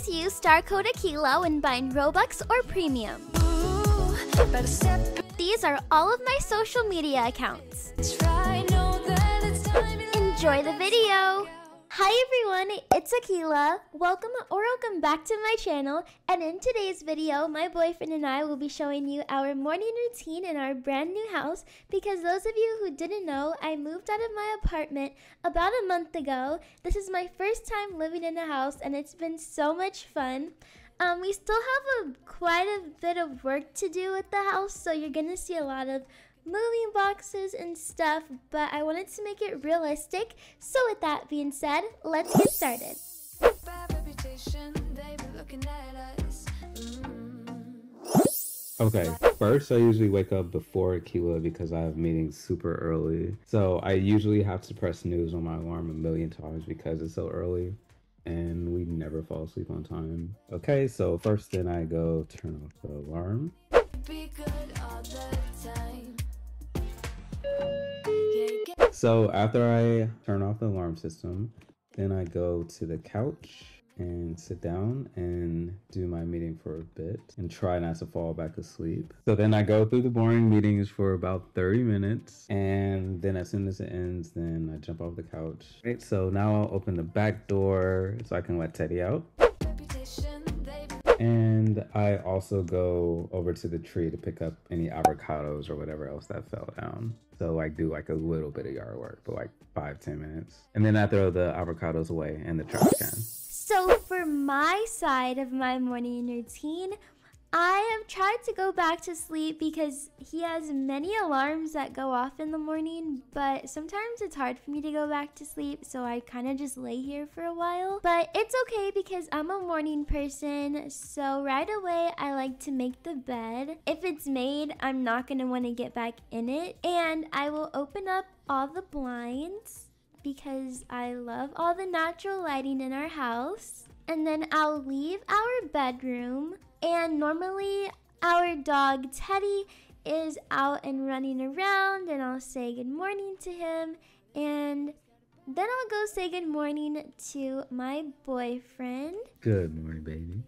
always use star code Akeila when buying Robux or Premium. These are all of my social media accounts. Enjoy the video! Hi everyone, it's Akeila. Welcome or welcome back to my channel, and in today's video my boyfriend and I will be showing you our morning routine in our brand new house, because those of you who didn't know, I moved out of my apartment about a month ago. This is my first time living in a house and it's been so much fun. We still have quite a bit of work to do with the house, so you're gonna see a lot of moving boxes and stuff, but I wanted to make it realistic. So with that being said, let's get started. Okay, first I usually wake up before Akeila because I have meetings super early. So I usually have to press snooze on my alarm 1,000,000 times because it's so early and we never fall asleep on time. Okay, so first then I go turn off the alarm. Be good all the time. So after I turn off the alarm system, then I go to the couch and sit down and do my meeting for a bit and try not to fall back asleep. So then I go through the boring meetings for about 30 minutes, and then as soon as it ends, then I jump off the couch. Right, so now I'll open the back door so I can let Teddy out. And I also go over to the tree to pick up any avocados or whatever else that fell down. So I do like a little bit of yard work for like 5-10 minutes. And then I throw the avocados away in the trash can. So for my side of my morning routine, I have tried to go back to sleep because he has many alarms that go off in the morning, but sometimes it's hard for me to go back to sleep, so I kind of just lay here for a while. But it's okay because I'm a morning person, so right away I like to make the bed. If it's made, I'm not going to want to get back in it. And I will open up all the blinds because I love all the natural lighting in our house. And then I'll leave our bedroom. And normally our dog Teddy is out and running around, and I'll say good morning to him, and then I'll go say good morning to my boyfriend. Good morning, baby.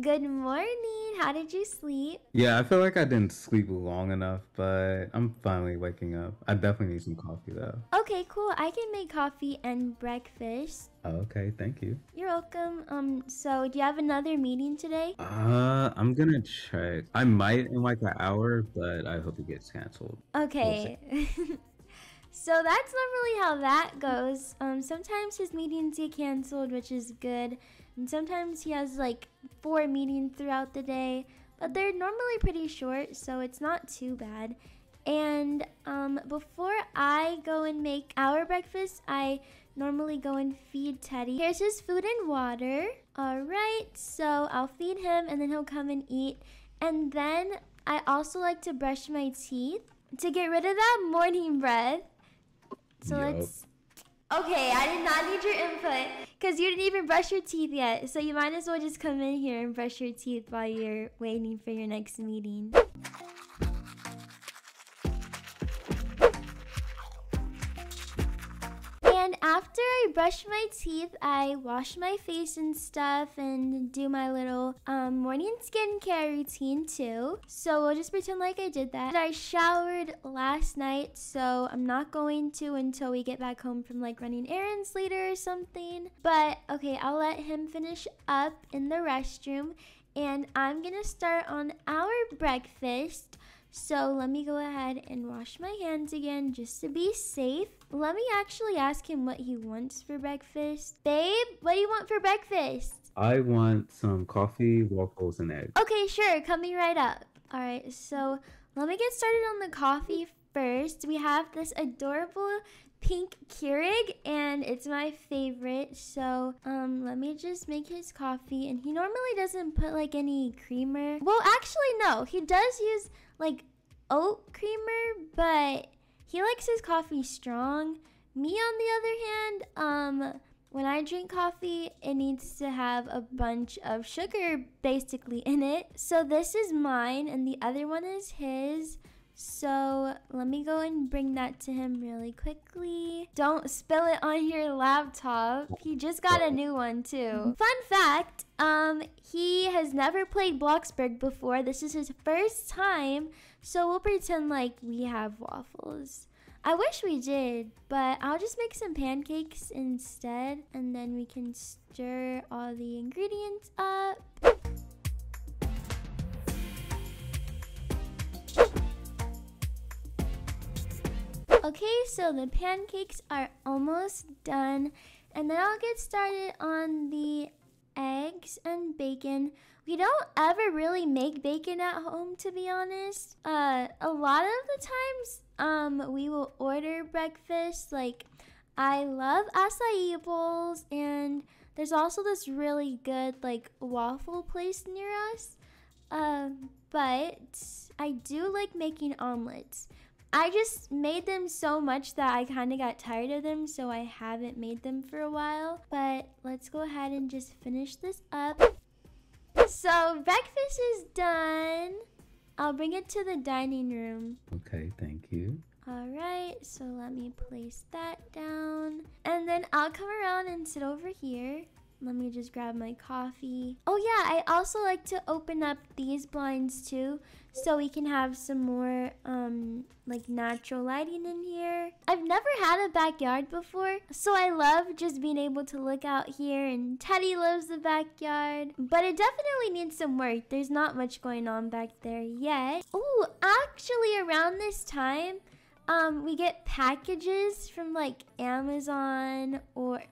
Good morning. How did you sleep? Yeah, I feel like I didn't sleep long enough, but I'm finally waking up. I definitely need some coffee though. Okay, cool. I can make coffee and breakfast. Okay, thank you. You're welcome. So do you have another meeting today? I'm gonna check. I might in like an hour, but I hope it gets canceled. Okay. We'll so that's normally how that goes. Sometimes his meetings get canceled, which is good. And sometimes he has like 4 meetings throughout the day, but they're normally pretty short, so it's not too bad. And before I go and make our breakfast, I normally go and feed Teddy. Here's his food and water. All right, so I'll feed him and then he'll come and eat. And then I also like to brush my teeth to get rid of that morning breath. So yep. Let's... Okay, I did not need your input because you didn't even brush your teeth yet. So you might as well just come in here and brush your teeth while you're waiting for your next meeting. And after I brush my teeth, I wash my face and stuff and do my little morning skincare routine too. So we'll just pretend like I did that. I showered last night, so I'm not going to until we get back home from like running errands later or something. But okay, I'll let him finish up in the restroom, and I'm gonna start on our breakfast. So let me go ahead and wash my hands again just to be safe. Let me actually ask him what he wants for breakfast. Babe, what do you want for breakfast? I want some coffee, waffles, and eggs. Okay, sure. Coming right up. All right, so let me get started on the coffee first. We have this adorable pink Keurig, and it's my favorite. So let me just make his coffee. And he normally doesn't put like any creamer. Well, actually, no, he does use like oat creamer, but he likes his coffee strong. Me, on the other hand, when I drink coffee, it needs to have a bunch of sugar basically in it. So this is mine, and the other one is his. So let me go and bring that to him really quickly. Don't spill it on your laptop. He just got a new one too. Fun fact, he has never played Bloxburg before. This is his first time. So we'll pretend like we have waffles. I wish we did, but I'll just make some pancakes instead. And then we can stir all the ingredients up. Okay, so the pancakes are almost done, and then I'll get started on the eggs and bacon. We don't ever really make bacon at home, to be honest. A lot of the times, we will order breakfast. Like, I love acai bowls, and there's also this really good, like, waffle place near us. But I do like making omelets. I just made them so much that I kind of got tired of them, so I haven't made them for a while. But let's go ahead and just finish this up. So breakfast is done. I'll bring it to the dining room. Okay, thank you. All right, so let me place that down. And then I'll come around and sit over here. Let me just grab my coffee. Oh yeah, I also like to open up these blinds too, so we can have some more like natural lighting in here. I've never had a backyard before, so I love just being able to look out here, and Teddy loves the backyard, but it definitely needs some work. There's not much going on back there yet. Oh, actually around this time, we get packages from like Amazon or...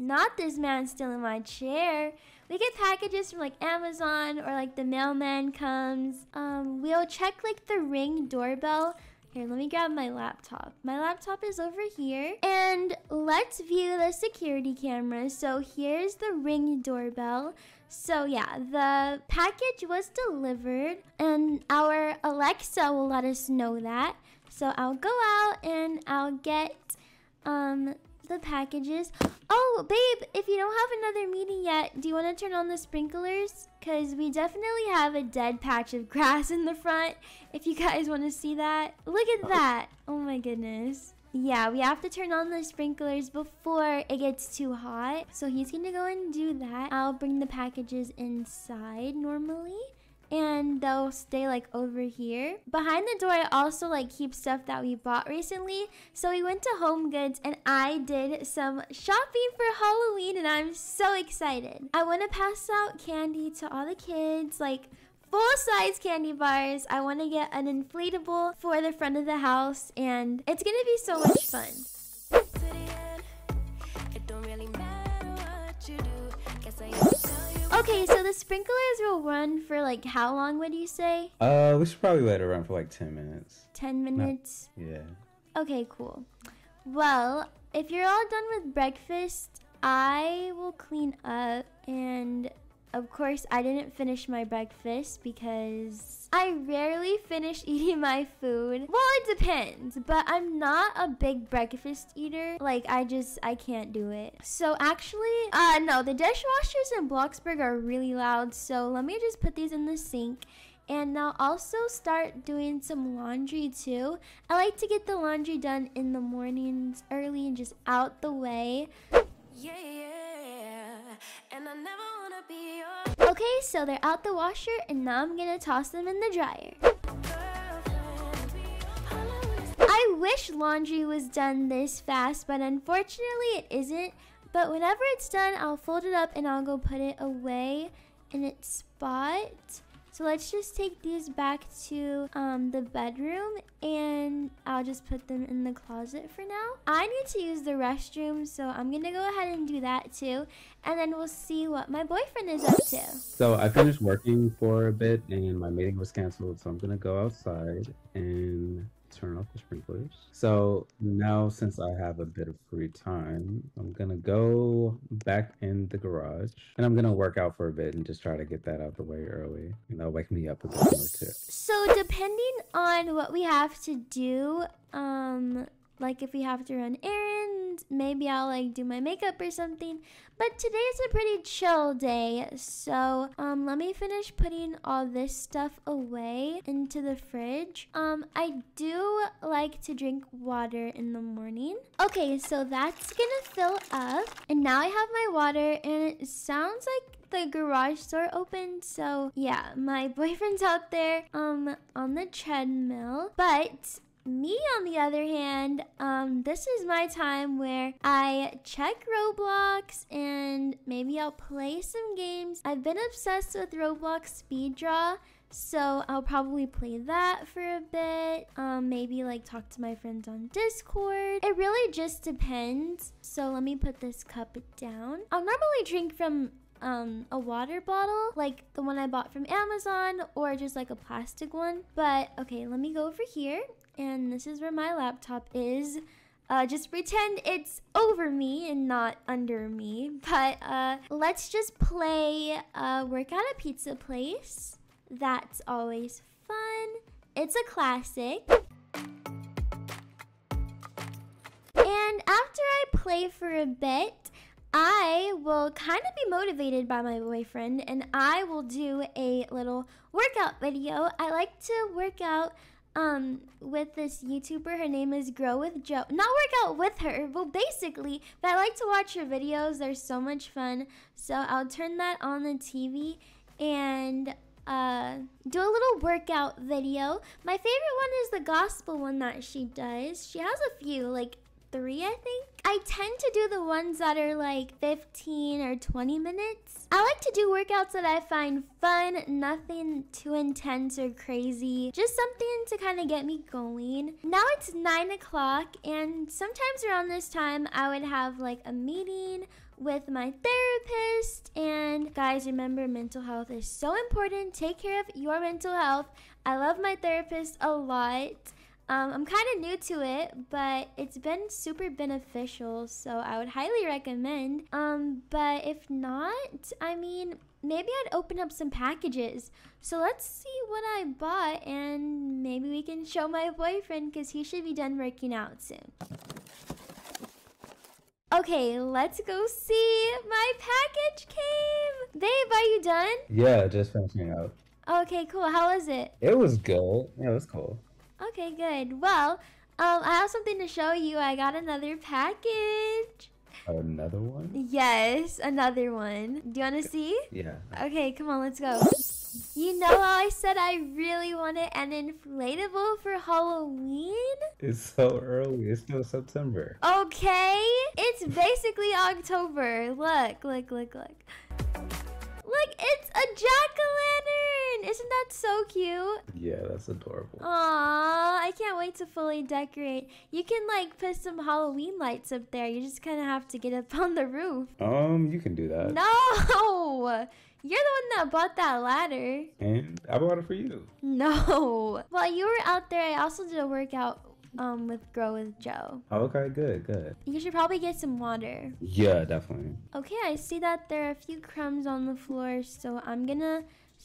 Not this man stealing my chair. We get packages from like Amazon, or like the mailman comes. We'll check like the Ring doorbell. Here, let me grab my laptop. My laptop is over here. And let's view the security camera. So here's the Ring doorbell. So yeah, the package was delivered, and our Alexa will let us know that. So I'll go out and I'll get the packages. Oh, babe, if you don't have another meeting yet, do you want to turn on the sprinklers? Because we definitely have a dead patch of grass in the front, if you guys want to see that. Look at that. Oh my goodness. Yeah, we have to turn on the sprinklers before it gets too hot. So he's going to go and do that. I'll bring the packages inside normally, and they'll stay like over here. Behind the door, I also like keep stuff that we bought recently. So we went to Home Goods and I did some shopping for Halloween, and I'm so excited. I want to pass out candy to all the kids, like full-size candy bars. I want to get an inflatable for the front of the house, and it's gonna be so much fun. Okay, so the sprinklers will run for like how long would you say? We should probably let it run for like 10 minutes. 10 minutes? No. Yeah. Okay, cool. Well, if you're all done with breakfast, I will clean up, and of course I didn't finish my breakfast because I rarely finish eating my food. Well, it depends, but I'm not a big breakfast eater. Like, I can't do it. So actually, no, the dishwashers in Bloxburg are really loud, so let me just put these in the sink. And I'll also start doing some laundry too. I like to get the laundry done in the mornings early and just out the way. Yeah, and I never wanna be your... Okay, so they're out the washer, and now I'm gonna toss them in the dryer. I wish laundry was done this fast, but unfortunately it isn't. But whenever it's done, I'll fold it up and I'll go put it away in its spot. So let's just take these back to the bedroom, and I'll just put them in the closet for now. I need to use the restroom, so I'm gonna go ahead and do that too. And then we'll see what my boyfriend is up to. So I finished working for a bit and my meeting was canceled. So I'm gonna go outside and turn off the sprinklers. So now since I have a bit of free time, I'm gonna go back in the garage and I'm gonna work out for a bit and just try to get that out the way early. You know, wake me up a bit more too. So depending on what we have to do, like if we have to run errands maybe I'll like do my makeup or something. But today's a pretty chill day, so let me finish putting all this stuff away into the fridge. I do like to drink water in the morning. Okay, so that's gonna fill up, and now I have my water, and it sounds like the garage door opened, so yeah, my boyfriend's out there on the treadmill. But me, on the other hand, this is my time where I check Roblox and maybe I'll play some games. I've been obsessed with Roblox Speeddraw, so I'll probably play that for a bit. Maybe like talk to my friends on Discord. It really just depends. So let me put this cup down. I'll normally drink from a water bottle, like the one I bought from Amazon, or just like a plastic one. But okay, let me go over here, and this is where my laptop is. Just pretend it's over me and not under me. But let's just play Work at a Pizza Place. That's always fun. It's a classic. And after I play for a bit, I will kind of be motivated by my boyfriend, and I will do a little workout video. I like to work out with this YouTuber. Her name is Grow with Jo. Not work out with her, well, basically, but I like to watch her videos. They're so much fun. So I'll turn that on the TV and do a little workout video. My favorite one is the gospel one that she does. She has a few, like 3, I think. I tend to do the ones that are like 15 or 20 minutes. I like to do workouts that I find fun, nothing too intense or crazy, just something to kind of get me going. Now it's 9 o'clock, and sometimes around this time I would have like a meeting with my therapist. And guys, remember, mental health is so important. Take care of your mental health. I love my therapist a lot. I'm kind of new to it, but it's been super beneficial, so I would highly recommend. But if not, I mean, maybe I'd open up some packages. So let's see what I bought, and maybe we can show my boyfriend, because he should be done working out soon. Okay, let's go see. My package came! Babe, are you done? Yeah, just finishing up. Okay, cool. How was it? It was good. Yeah, it was cool. Okay, good. Well, I have something to show you. I got another package. Another one? Yes, another one. Do you want to see? Yeah. Okay, come on, let's go. You know how I said I really wanted an inflatable for Halloween? It's so early. It's still September. Okay. It's basically October. Look, look, look, look. Look, it's a jack-o'-lantern! Isn't that so cute? Yeah, that's adorable. Aww, I can't wait to fully decorate. You can, like, put some Halloween lights up there. You just kind of have to get up on the roof. You can do that. No! You're the one that bought that ladder. And I bought it for you. No. While you were out there, I also did a workout with Grow with Jo. Okay, good, good. You should probably get some water. Yeah, definitely. Okay, I see that there are a few crumbs on the floor, so I'm gonna,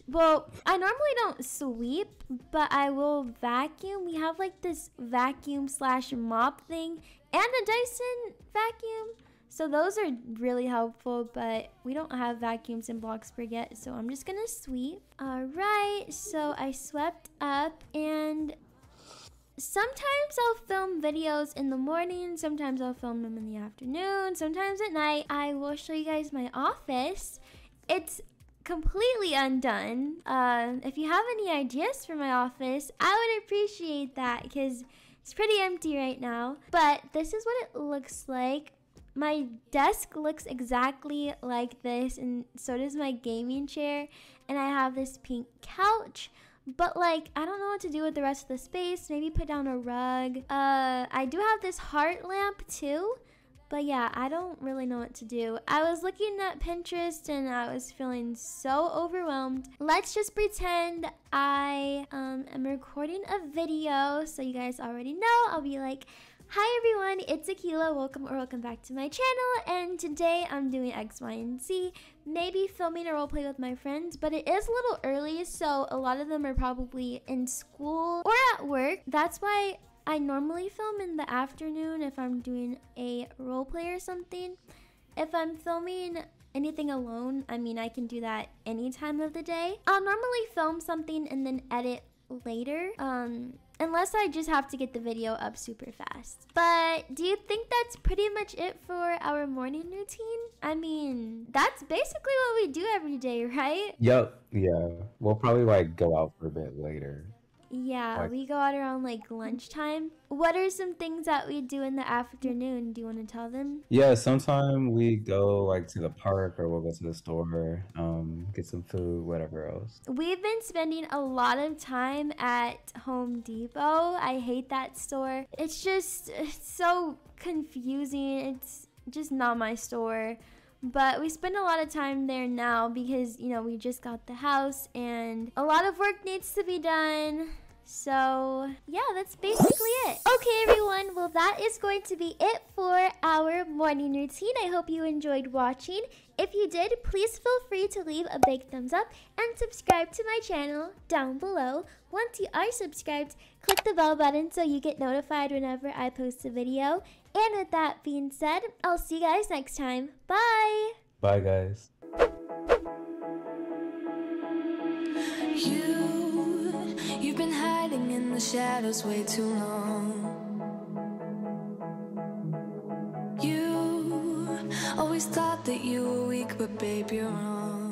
well, I normally don't sweep, but I will vacuum. We have like this vacuum slash mop thing and a Dyson vacuum, so those are really helpful, but we don't have vacuums in Bloxburg yet, so I'm just gonna sweep. All right, so I swept up, and sometimes I'll film videos in the morning, sometimes I'll film them in the afternoon, sometimes at night. I will show you guys my office. It's completely undone. If you have any ideas for my office, I would appreciate that, because it's pretty empty right now. But this is what it looks like. My desk looks exactly like this, and so does my gaming chair. And I have this pink couch. But like, I don't know what to do with the rest of the space. Maybe put down a rug. I do have this heart lamp too. But yeah, I don't really know what to do. I was looking at Pinterest and I was feeling so overwhelmed. Let's just pretend I am recording a video. So you guys already know. I'll be like, hi everyone, it's Akeila. Welcome or welcome back to my channel. And today I'm doing X, Y, and Z. Maybe filming a role play with my friends, but it is a little early, so a lot of them are probably in school or at work. That's why I normally film in the afternoon if I'm doing a role play or something. If I'm filming anything alone, I mean, I can do that any time of the day. I'll normally film something and then edit later, unless I just have to get the video up super fast. But do you think that's pretty much it for our morning routine? I mean, that's basically what we do every day, right? Yep, yeah. We'll probably like go out for a bit later. Yeah, like, we go out around like lunchtime. What are some things that we do in the afternoon? Do you want to tell them? Yeah, sometime we go like to the park, or we'll go to the store, get some food, whatever else. We've been spending a lot of time at Home Depot. I hate that store. It's just so confusing. It's just not my store. But we spend a lot of time there now because, you know, we just got the house and a lot of work needs to be done. So, yeah, that's basically it. Okay, everyone. Well, that is going to be it for our morning routine. I hope you enjoyed watching. If you did, please feel free to leave a big thumbs up and subscribe to my channel down below. Once you are subscribed, click the bell button so you get notified whenever I post a video. And with that being said, I'll see you guys next time. Bye! Bye, guys. You've been hiding in the shadows way too long. You always thought that you were weak, but babe, you're wrong.